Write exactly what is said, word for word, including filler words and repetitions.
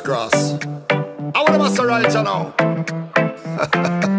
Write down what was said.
crisscross. I want to master right now.